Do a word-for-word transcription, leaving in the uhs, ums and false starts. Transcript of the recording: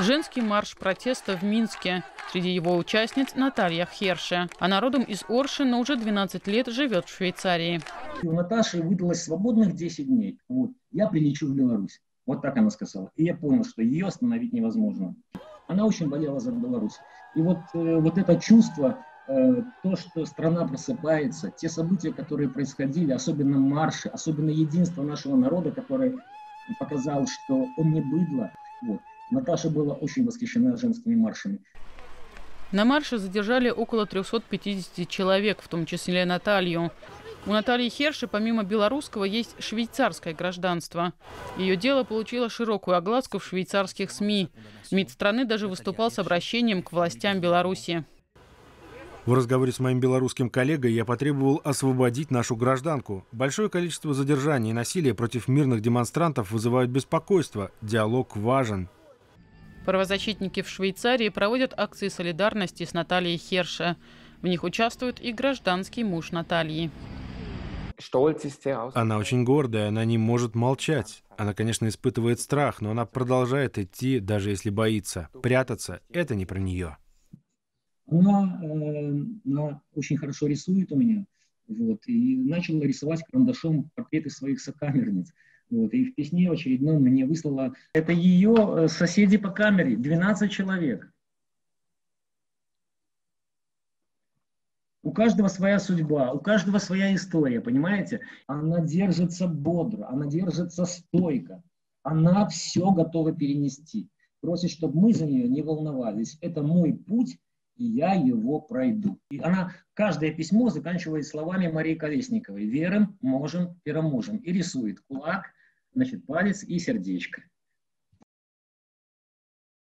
Женский марш протеста в Минске. Среди его участниц Наталья Херше. Она родом из Орши, но уже двенадцать лет живет в Швейцарии. У Наташи выдалось свободных десять дней. Вот. Я прилечу в Беларусь. Вот так она сказала. И я понял, что ее остановить невозможно. Она очень болела за Беларусь. И вот, вот это чувство, то, что страна просыпается, те события, которые происходили, особенно марши, особенно единство нашего народа, которое показало, что он не быдло. Вот. Наташа была очень восхищена женскими маршами. На марше задержали около трёхсот пятидесяти человек, в том числе Наталью. У Натальи Херше помимо белорусского есть швейцарское гражданство. Ее дело получило широкую огласку в швейцарских СМИ. МИД страны даже выступал с обращением к властям Беларуси. В разговоре с моим белорусским коллегой я потребовал освободить нашу гражданку. Большое количество задержаний и насилия против мирных демонстрантов вызывают беспокойство. Диалог важен. Правозащитники в Швейцарии проводят акции солидарности с Натальей Херше. В них участвует и гражданский муж Натальи. Она очень гордая, она не может молчать. Она, конечно, испытывает страх, но она продолжает идти, даже если боится. Прятаться – это не про нее. Она, э, она очень хорошо рисует у меня. Вот, и начала рисовать карандашом портреты своих сокамерниц. Вот, и в письме очередном мне выслала... Это ее соседи по камере, двенадцать человек. У каждого своя судьба, у каждого своя история, понимаете? Она держится бодро, она держится стойко. Она все готова перенести. Просит, чтобы мы за нее не волновались. Это мой путь, и я его пройду. И она каждое письмо заканчивает словами Марии Колесниковой. Верим, можем, переможем. И рисует кулак, значит, палец и сердечко.